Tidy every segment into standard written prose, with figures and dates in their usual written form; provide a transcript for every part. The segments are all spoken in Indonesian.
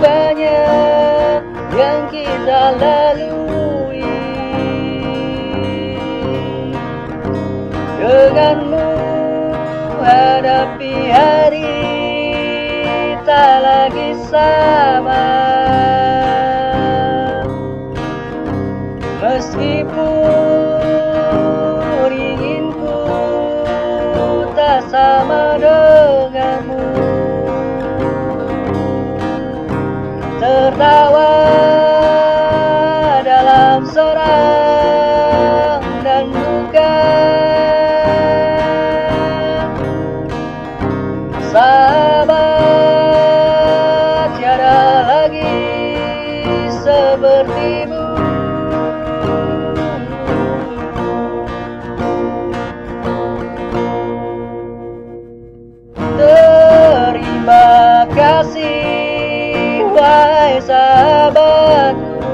banyak yang kita lalui. Denganmu hadapi hari tak lagi sama, meskipun inginku tak sama denganmu. Tertawa dalam sorang dan duka sahabat, tiada lagi sepertimu. Terima kasih, wahai sahabatku,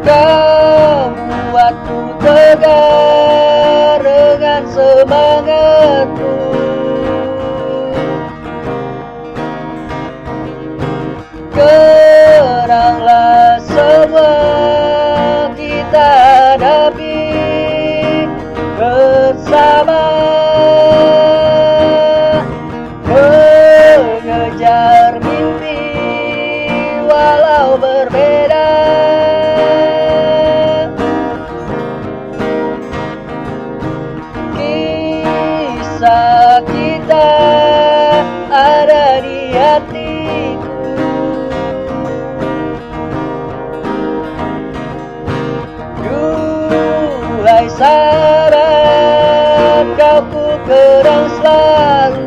kau buatku tegar dengan semangatmu. Kenanglah semua kita hadapi bersama, mengejar mimpi walau berbeda. Kisah kita ada di hatiku, duhai sahabat, kau ku kenang selalu.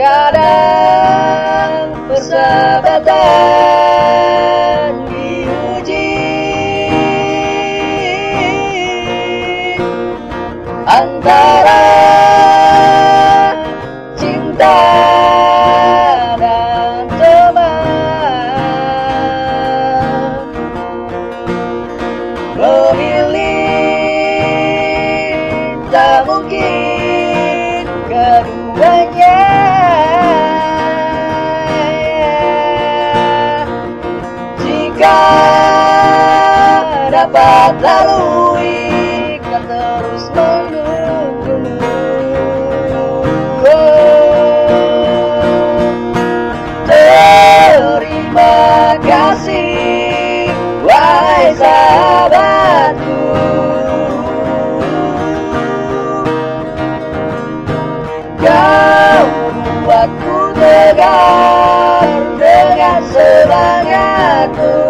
Kadang persahabatan diuji, antara cinta dan teman, memilih tak mungkin keduanya. Dapat lalui, kan terus menunggumu. Terima kasih, wahai sahabatku, kau buatku tegar dengan semangatmu.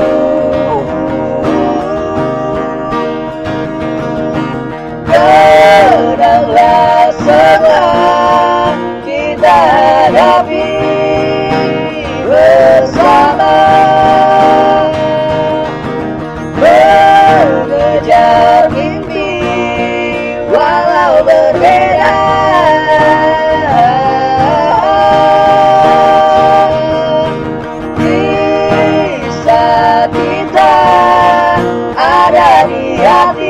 Kenanglah semua kita hadapi bersama, mengejar mimpi walau berbeda. Kisah kita ada di hati.